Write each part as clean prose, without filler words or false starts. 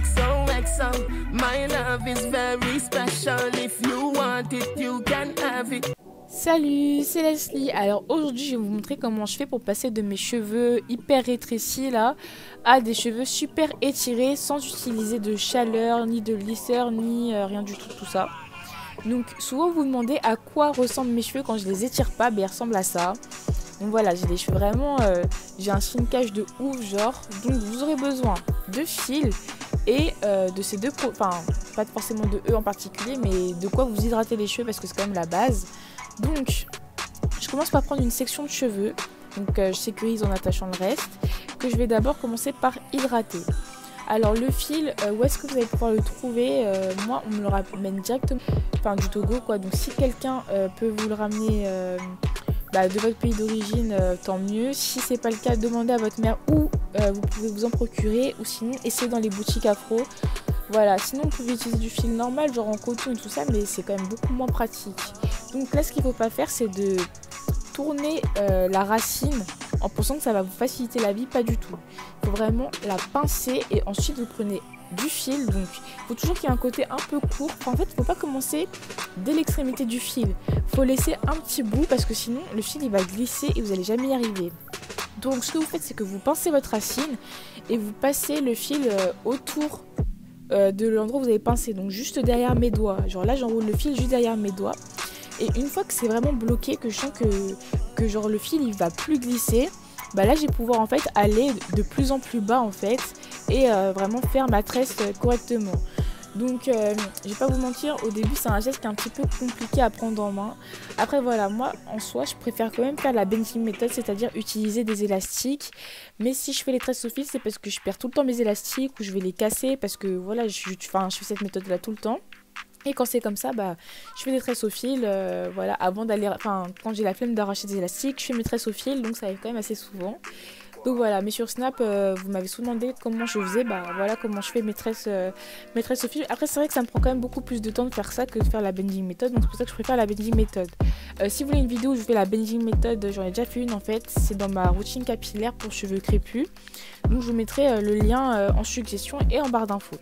XOXO, my love is very special. If you want it, you can have it. Salut, c'est Leslie. Alors aujourd'hui, je vais vous montrer comment je fais pour passer de mes cheveux hyper rétrécis là à des cheveux super étirés sans utiliser de chaleur, ni de lisseur, ni rien du tout, tout ça. Donc souvent vous demandez à quoi ressemblent mes cheveux quand je les étire pas, ben ils ressemblent à ça. Donc voilà, j'ai des cheveux vraiment, j'ai un shrinkage de ouf genre, donc vous aurez besoin de fils et de ces deux, enfin pas forcément de eux en particulier, mais de quoi vous hydratez les cheveux parce que c'est quand même la base. Donc je commence par prendre une section de cheveux, donc je sécurise en attachant le reste, que je vais d'abord commencer par hydrater. Alors le fil, où est-ce que vous allez pouvoir le trouver? Moi, on me le ramène directement du Togo, quoi. Donc si quelqu'un peut vous le ramener de votre pays d'origine, tant mieux. Si c'est pas le cas, demandez à votre mère où vous pouvez vous en procurer, ou sinon essayez dans les boutiques afro. Voilà, sinon vous pouvez utiliser du fil normal, genre en coton et tout ça, mais c'est quand même beaucoup moins pratique. Donc là, ce qu'il ne faut pas faire, c'est de tourner la racine en pensant que ça va vous faciliter la vie, pas du tout. Il faut vraiment la pincer et ensuite vous prenez du fil. Donc il faut toujours qu'il y ait un côté un peu court. Enfin, en fait, il ne faut pas commencer dès l'extrémité du fil. Il faut laisser un petit bout parce que sinon le fil il va glisser et vous n'allez jamais y arriver. Donc ce que vous faites, c'est que vous pincez votre racine et vous passez le fil autour de l'endroit où vous avez pincé. Donc juste derrière mes doigts. Genre là, j'enroule le fil juste derrière mes doigts. Et une fois que c'est vraiment bloqué, que je sens que genre le fil il va plus glisser, bah là je vais pouvoir en fait aller de plus en plus bas en fait et vraiment faire ma tresse correctement. Donc je vais pas vous mentir, au début c'est un geste qui est un petit peu compliqué à prendre en main. Après voilà, moi en soi je préfère quand même faire la bending méthode, c'est-à-dire utiliser des élastiques. Mais si je fais les tresses au fil, c'est parce que je perds tout le temps mes élastiques ou je vais les casser parce que voilà, je fais cette méthode là tout le temps. Et quand c'est comme ça, bah, je fais des tresses au fil, voilà, avant d'aller, enfin, quand j'ai la flemme d'arracher des élastiques, je fais mes tresses au fil, donc ça arrive quand même assez souvent. Donc voilà, mais sur Snap, vous m'avez souvent demandé comment je faisais, bah voilà comment je fais mes tresses au fil. Après c'est vrai que ça me prend quand même beaucoup plus de temps de faire ça que de faire la bending méthode, donc c'est pour ça que je préfère la bending méthode. Si vous voulez une vidéo où je fais la bending méthode, j'en ai déjà fait une en fait, c'est dans ma routine capillaire pour cheveux crépus. Donc je vous mettrai le lien en suggestion et en barre d'infos.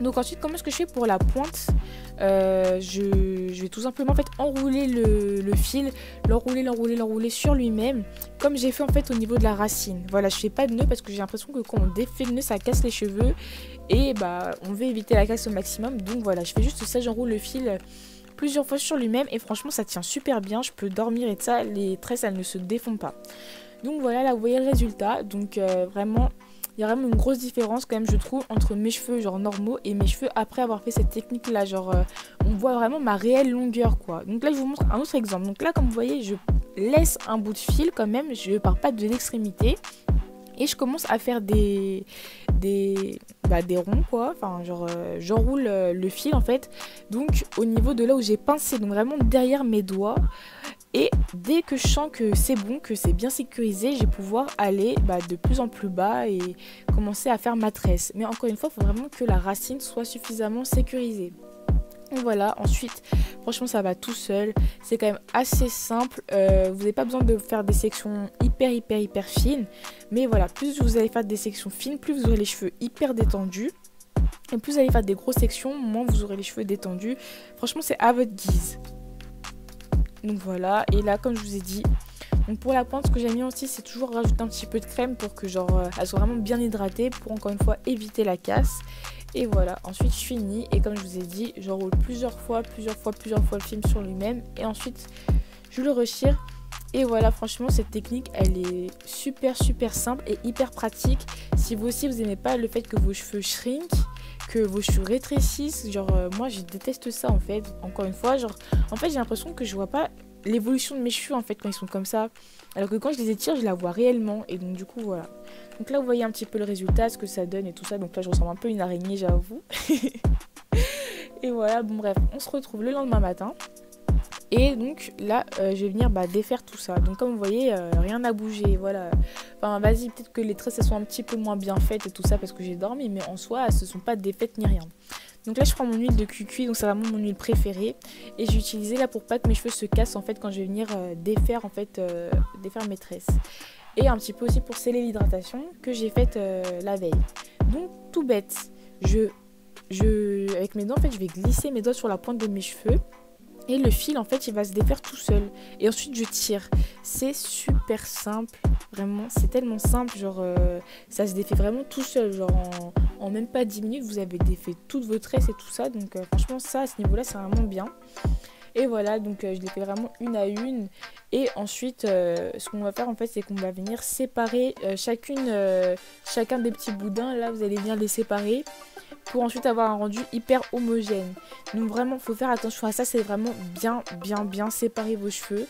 Donc ensuite, comment est-ce que je fais pour la pointe? Je vais tout simplement en fait enrouler le fil, l'enrouler sur lui-même, comme j'ai fait en fait au niveau de la racine. Voilà, je fais pas de nœud parce que j'ai l'impression que quand on défait le nœud, ça casse les cheveux et bah on veut éviter la casse au maximum. Donc voilà, je fais juste ça, j'enroule le fil plusieurs fois sur lui-même et franchement ça tient super bien, je peux dormir et ça, les tresses elles ne se défont pas. Donc voilà, là vous voyez le résultat. Donc vraiment, il y a vraiment une grosse différence quand même je trouve entre mes cheveux genre normaux et mes cheveux après avoir fait cette technique là, genre on voit vraiment ma réelle longueur quoi. Donc là je vous montre un autre exemple. Donc là comme vous voyez je laisse un bout de fil quand même, je pars pas de l'extrémité et je commence à faire des ronds quoi, enfin genre j'enroule le fil en fait, donc au niveau de là où j'ai pincé, donc vraiment derrière mes doigts. Et dès que je sens que c'est bon, que c'est bien sécurisé, je vais pouvoir aller de plus en plus bas et commencer à faire ma tresse. Mais encore une fois, il faut vraiment que la racine soit suffisamment sécurisée. Donc voilà, ensuite, franchement ça va tout seul, c'est quand même assez simple, vous n'avez pas besoin de faire des sections hyper fines. Mais voilà, plus vous allez faire des sections fines, plus vous aurez les cheveux hyper détendus. Et plus vous allez faire des grosses sections, moins vous aurez les cheveux détendus. Franchement c'est à votre guise. Donc voilà, et là comme je vous ai dit, donc pour la pointe ce que j'aime bien aussi c'est toujours rajouter un petit peu de crème pour que genre elle soit vraiment bien hydratée pour encore une fois éviter la casse. Et voilà, ensuite je finis et comme je vous ai dit, j'enroule plusieurs fois le film sur lui-même et ensuite je le retire. Et voilà, franchement cette technique elle est super simple et hyper pratique. Si vous aussi vous n'aimez pas le fait que vos cheveux shrink, que vos cheveux rétrécissent, genre moi je déteste ça en fait, encore une fois, genre en fait j'ai l'impression que je vois pas l'évolution de mes cheveux en fait quand ils sont comme ça, alors que quand je les étire je la vois réellement. Et donc du coup voilà, donc là vous voyez un petit peu le résultat, ce que ça donne et tout ça. Donc là je ressemble un peu à une araignée j'avoue et voilà, bon bref, on se retrouve le lendemain matin. Et donc là je vais venir défaire tout ça. Donc comme vous voyez rien n'a bougé, voilà. Enfin vas-y, peut-être que les tresses elles sont un petit peu moins bien faites et tout ça parce que j'ai dormi, mais en soi elles se sont pas défaites ni rien. Donc là je prends mon huile de cucui, donc c'est vraiment mon huile préférée. Et j'ai utilisé là pour pas que mes cheveux se cassent en fait quand je vais venir défaire en fait défaire mes tresses. Et un petit peu aussi pour sceller l'hydratation que j'ai faite la veille. Donc tout bête. Avec mes doigts, en fait, je vais glisser mes doigts sur la pointe de mes cheveux. Et le fil, en fait, il va se défaire tout seul. Et ensuite, je tire. C'est super simple. Vraiment, c'est tellement simple. Genre, ça se défait vraiment tout seul. Genre, en même pas 10 minutes, vous avez défait toutes vos tresses et tout ça. Donc, franchement, ça, à ce niveau-là, c'est vraiment bien. Et voilà, donc je les fais vraiment une à une. Et ensuite, ce qu'on va faire, en fait, c'est qu'on va venir séparer chacun des petits boudins. Là, vous allez venir les séparer pour ensuite avoir un rendu hyper homogène. Donc vraiment, il faut faire attention à ça. C'est vraiment bien séparer vos cheveux.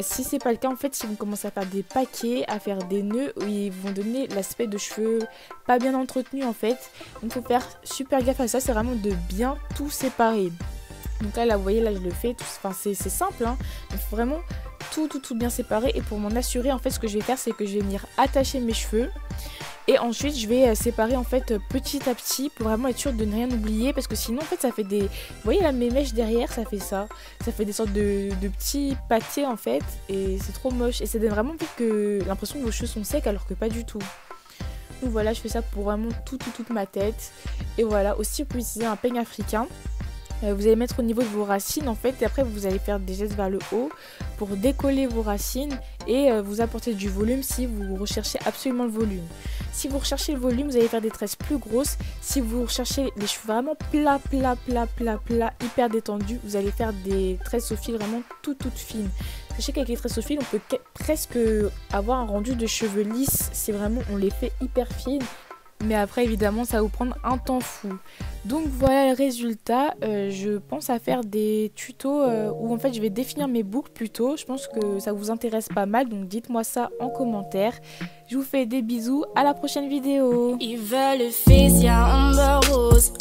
Si c'est pas le cas, en fait, ils vont commencer à faire des paquets, à faire des nœuds, où ils vont donner l'aspect de cheveux pas bien entretenus, en fait. Donc faut faire super gaffe à ça. C'est vraiment de bien tout séparer. Donc là, vous voyez, là, je le fais. Enfin, c'est simple, hein. Il faut vraiment tout bien séparer. Et pour m'en assurer, en fait, ce que je vais faire, c'est que je vais venir attacher mes cheveux. Et ensuite, je vais séparer, en fait, petit à petit pour vraiment être sûre de ne rien oublier. Parce que sinon, en fait, ça fait des... Vous voyez, là, mes mèches derrière, ça fait ça. Ça fait des sortes de petits pâtés, en fait. Et c'est trop moche. Et ça donne vraiment l'impression que vos cheveux sont secs alors que pas du tout. Donc voilà, je fais ça pour vraiment toute ma tête. Et voilà, aussi, vous pouvez utiliser un peigne africain. Vous allez mettre au niveau de vos racines, en fait, et après vous allez faire des gestes vers le haut pour décoller vos racines et vous apporter du volume si vous recherchez absolument le volume. Si vous recherchez le volume, vous allez faire des tresses plus grosses. Si vous recherchez les cheveux vraiment plats, hyper détendus, vous allez faire des tresses au fil vraiment toutes fines. Sachez qu'avec les tresses au fil, on peut presque avoir un rendu de cheveux lisses. C'est vraiment, on les fait hyper fines. Mais après, évidemment, ça va vous prendre un temps fou. Donc voilà le résultat. Je pense à faire des tutos où en fait je vais définir mes boucles plutôt. Je pense que ça vous intéresse pas mal. Donc dites-moi ça en commentaire. Je vous fais des bisous. À la prochaine vidéo. Ils veulent le fils, y'a Amber Rose.